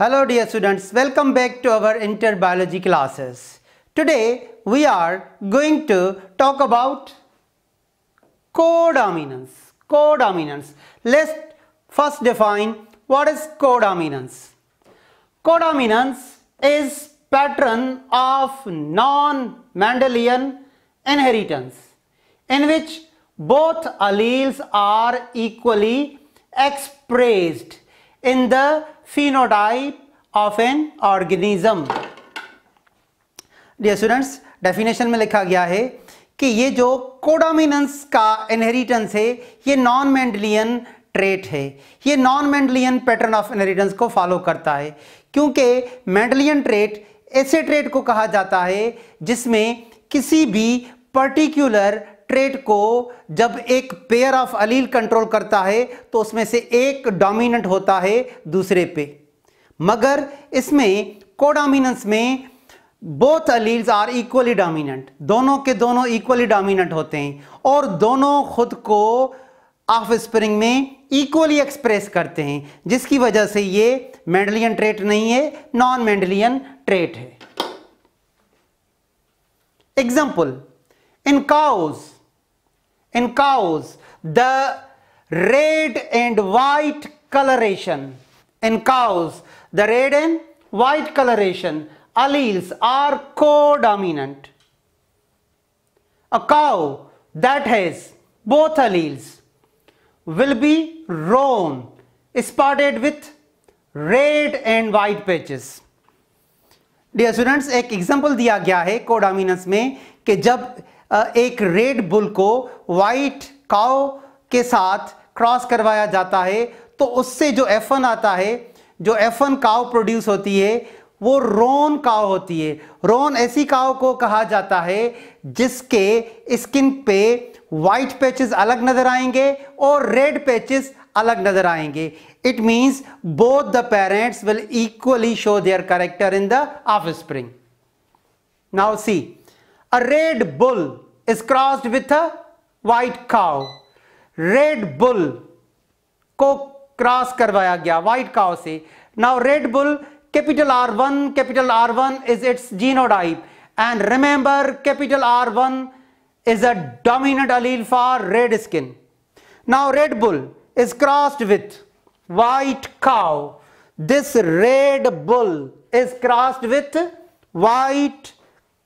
Hello dear students, welcome back to our inter biology classes. Today we are going to talk about codominance. Codominance. Let's first define what is codominance. Codominance is pattern of non-Mendelian inheritance in which both alleles are equally expressed in the phenotype of an organism. Dear students, definition में लिखा गया है कि ये जो codominance का inheritance है ये नॉन मेंडलियन ट्रेट है, ये non Mendelian pattern of inheritance को फॉलो करता है, क्योंकि मेंडलियन ट्रेट ऐसे ट्रेट को कहा जाता है जिसमें किसी भी पर्टिकुलर ट्रेट को जब एक पेयर ऑफ अलील कंट्रोल करता है तो उसमें से एक डोमिनेंट होता है दूसरे पे, मगर इसमें कोडोमिनेंस में both alleles are equally dominant, दोनों के दोनों इक्वली डोमिनेंट होते हैं और दोनों खुद को ऑफस्प्रिंग में इक्वली एक्सप्रेस करते हैं, जिसकी वजह से ये मेंडलियन ट्रेट नहीं है, नॉन मेंडलियन ट्रेट है। Example, in cows the red and white coloration, in cows the red and white coloration alleles are codominant. A cow that has both alleles will be roan spotted with red and white patches. Dear students, एक example दिया गया है codominance में कि जब एक red bull को white cow के साथ क्रॉस करवाया जाता है तो उससे जो F1 आता है, जो F1 काऊ प्रोड्यूस होती है वो रोन काऊ होती है। रोन ऐसी काऊ को कहा जाता है जिसके स्किन पे वाइट पैचेस अलग नजर आएंगे और रेड पैचेस अलग नजर आएंगे। It means both the parents will equally show their character in the offspring. Now see, a red bull is crossed with a white cow. Red bull को cross करवाया गया white cow से. Now red bull capital R1 is its genotype, and remember capital R1 is a dominant allele for red skin. Now red bull is crossed with white cow. This red bull is crossed with white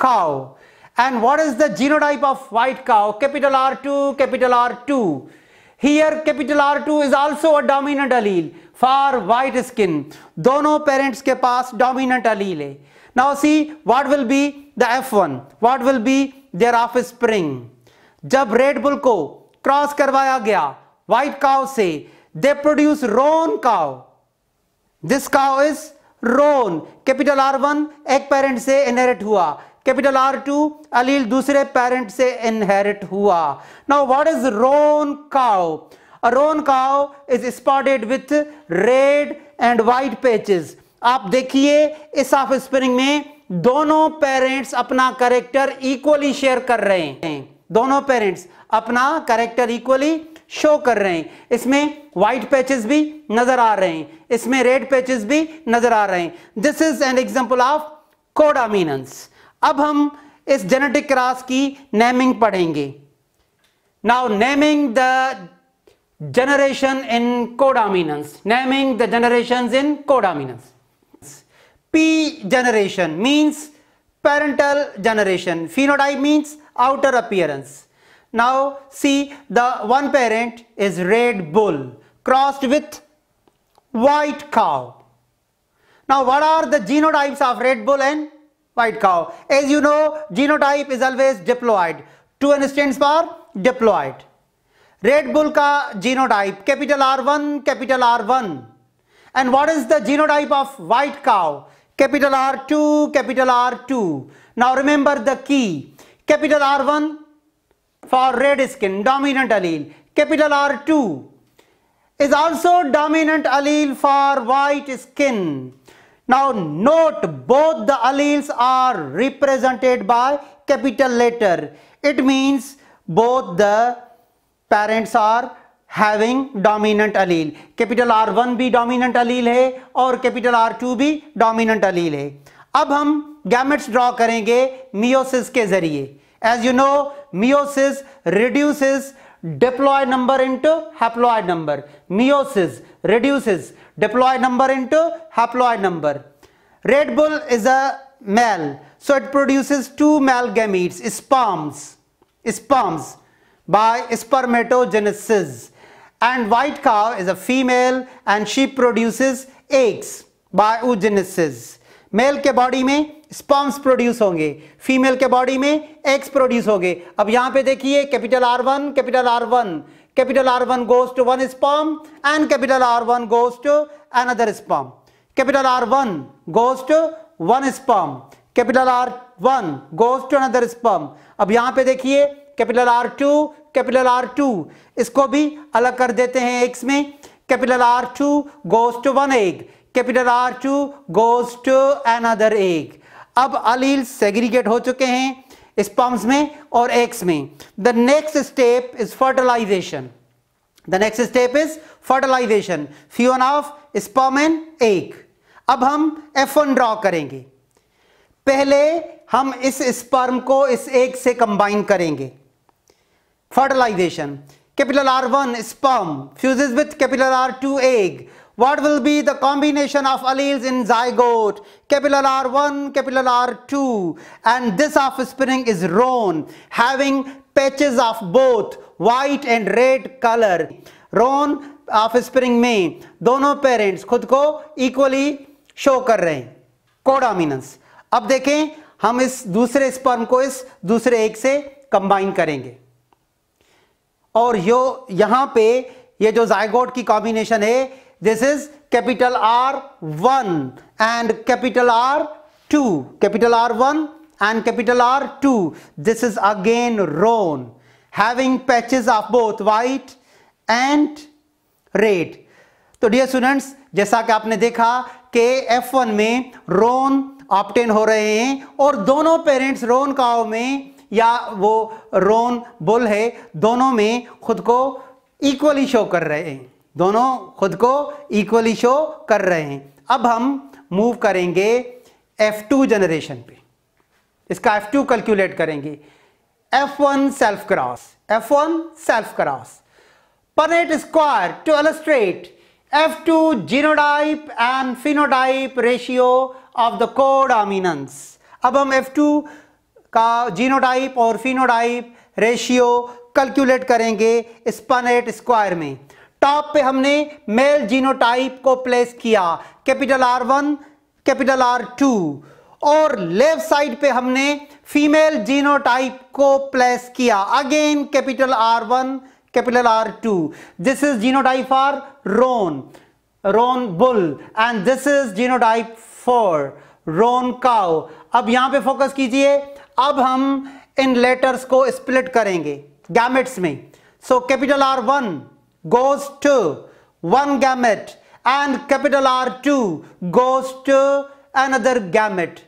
cow. And what is the genotype of white cow? Capital R2, capital R2. Here capital R2 is also a dominant allele for white skin. दोनों parents के पास dominant allele है. Now see what will be the F1, what will be their offspring. जब red bull को cross करवाया गया white cow से, they produce roan cow. This cow is roan. Capital R1 एक parent से inherit हुआ. Capital R2 अलील दूसरे parent से इनहेरिट हुआ। Now what is roan cow? A roan cow is spotted with red and white patches. आप देखिए इस offspring में दोनों पेरेंट्स अपना कैरेक्टर इक्वली शेयर कर रहे हैं, दोनों पेरेंट्स अपना कैरेक्टर इक्वली शो कर रहे हैं। इसमें व्हाइट पैचेस भी नजर आ रहे हैं, इसमें रेड पैचेस भी नजर आ रहे हैं। This is an example of codominance. अब हम इस जेनेटिक क्लास की नेमिंग पढ़ेंगे। Now naming the Generation in codominance. Naming the generations in codominance. P generation means parental generation. Phenotype means outer appearance. Now see, the one parent is red bull crossed with white cow. Now what are the genotypes of red bull and white cow? As you know, genotype is always diploid. 2 instants per diploid. Red bull cow genotype capital R1, capital R1. And what is the genotype of white cow? Capital R2, capital R2. Now remember the key. Capital R1 for red skin, dominant allele. Capital R2 is also dominant allele for white skin. Now note both the alleles are represented by capital letter. It means both the parents are having dominant allele, capital R1 भी dominant allele है और capital R2 भी dominant allele है। अब हम gametes draw करेंगे meiosis के जरिए। As you know meiosis reduces diploid number into haploid number, meiosis reduces diploid number into haploid number. Red bull is a male, so it produces two male gametes, sperms by spermatogenesis, and white cow is a female and she produces eggs by oogenesis. Male के body में sperms produce होंगे, female के body में eggs produce होंगे। अब यहां पे देखिए capital R1 goes to one sperm and capital R1 goes to another sperm, capital R1 goes to one sperm, capital R1 goes to another sperm। अब यहां पे देखिए कैपिटल R2 इसको भी अलग कर देते हैं एग्स में। Capital R2 goes to one egg, capital R2 goes to another egg। अब अलील सेग्रीगेट हो चुके हैं स्पर्म्स में और एग्स में। The next step is fertilization, fusion of sperm and egg. अब हम F1 ड्रॉ करेंगे। पहले हम इस स्पर्म को इस एग से कंबाइन करेंगे, fertilization. Capital R1 sperm fuses with capital R2 egg. What will be the combination of alleles in zygote? Capital R1 capital R2, and this offspring is roan having patches of both white and red colour. Roan offspring में दोनों parents खुद को equally show कर रहे हैं, codominance. अब देखें हम इस दूसरे स्पर्म को इस दूसरे एग से कंबाइन करेंगे और यो यहां पे ये जो जाइगोट की कॉम्बिनेशन है, this is capital R1 and capital R2, this is again roan having patches of both white and red. तो डियर स्टूडेंट्स, जैसा कि आपने देखा कि F1 में रोन ऑब्टेन हो रहे हैं और दोनों पेरेंट्स रोन काउ में या वो रोन बुल है, दोनों में खुद को इक्वली शो कर रहे हैं, अब हम मूव करेंगे F2 जनरेशन पे, इसका F2 कैलकुलेट करेंगे। F1 self cross Punnett square to illustrate F2 genotype and phenotype ratio of the codominance. अब हम F2 का जीनोटाइप और फिनोटाइप रेशियो कैलकुलेट करेंगे स्पनेट स्क्वायर में। टॉप पे हमने मेल जीनोटाइप को प्लेस किया, कैपिटल R1 कैपिटल R2, और लेफ्ट साइड पे हमने फीमेल जीनोटाइप को प्लेस किया, again capital R1 capital R2। This is genotype for roan bull and this is genotype for roan cow. अब यहां पे फोकस कीजिए, अब हम इन लेटर्स को स्प्लिट करेंगे गैमेट्स में। So capital R1 goes to one gamete and capital R2 goes to another gamete,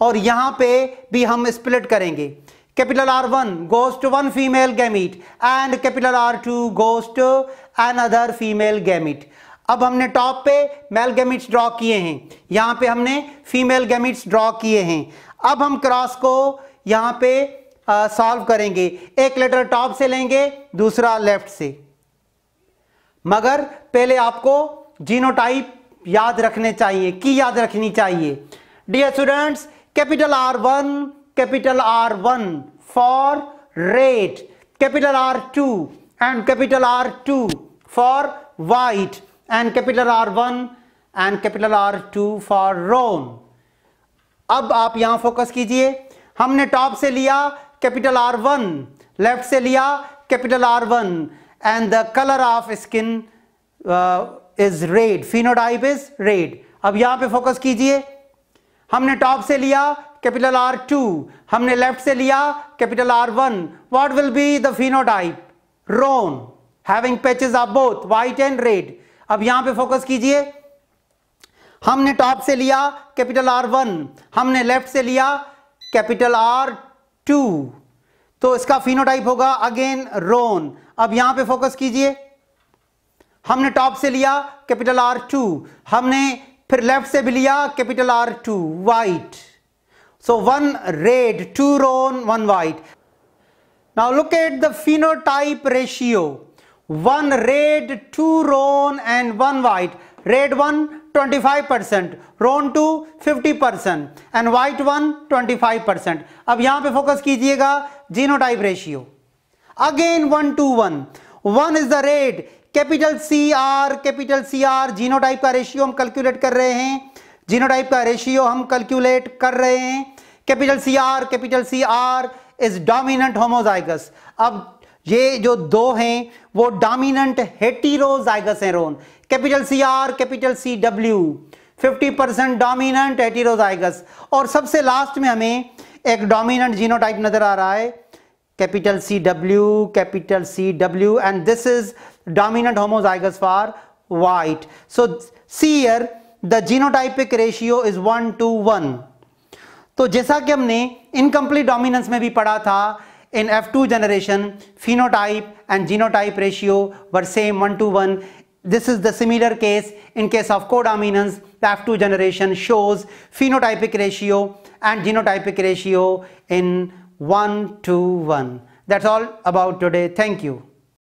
और यहां पे भी हम स्प्लिट करेंगे। Capital R1 goes to one female gamete and capital R2 goes to another female gamete। अब हमने top पे male gametes draw किए हैं, यहां पे हमने फीमेल गैमीट्स ड्रॉ किए हैं। अब हम क्रॉस को यहां पे सॉल्व करेंगे, एक लेटर टॉप से लेंगे, दूसरा लेफ्ट से। मगर पहले आपको जीनोटाइप याद रखनी चाहिए। Dear students, capital R1 for red, capital R2 and capital R2 for white, and capital R1 and capital R2 for roan. अब आप यहां फोकस कीजिए, हमने टॉप से लिया कैपिटल R1, लेफ्ट से लिया capital R1, and the colour of skin is red, phenotype is red. अब यहां पे फोकस कीजिए, हमने टॉप से लिया कैपिटल R2, हमने लेफ्ट से लिया capital R1। What will be the phenotype? Roan having patches of both white and red. अब यहां पे फोकस कीजिए, हमने टॉप से लिया कैपिटल R1, हमने लेफ्ट से लिया कैपिटल R2, तो इसका फिनोटाइप होगा अगेन रोन। अब यहां पे फोकस कीजिए, हमने टॉप से लिया कैपिटल R2, हमने फिर लेफ्ट से भी लिया capital R2 white. So one red, two roan, one white. Now look at the phenotype ratio. One red, two roan and one white. Red one 25%, roan two 50% and white one 25%. अब यहाँ पे focus कीजिएगा genotype ratio. Again 1 to 1. One is the red, capital CR genotype का ratio हम calculate कर रहे हैं. Genotype का रेशियो हम कैलकुलेट कर रहे हैं. Capital C R is dominant homozygous. अब ये जो दो हैं वो डोमिनेंट हेटेरोजाइगस हैं roan. Capital C R capital C W 50% dominant heterozygous. और सबसे लास्ट में हमें एक डोमिनेंट जीनोटाइप नजर आ रहा है capital C W and this is dominant homozygous for white. So see here The genotypic ratio is 1 to 1. तो जैसा कि हमने incomplete dominance में भी पढ़ा था in F2 generation, phenotype and genotype ratio were same 1 to 1. This is the similar case in case of codominance. The F2 generation shows phenotypic ratio and genotypic ratio in 1 to 1. That's all about today. Thank you.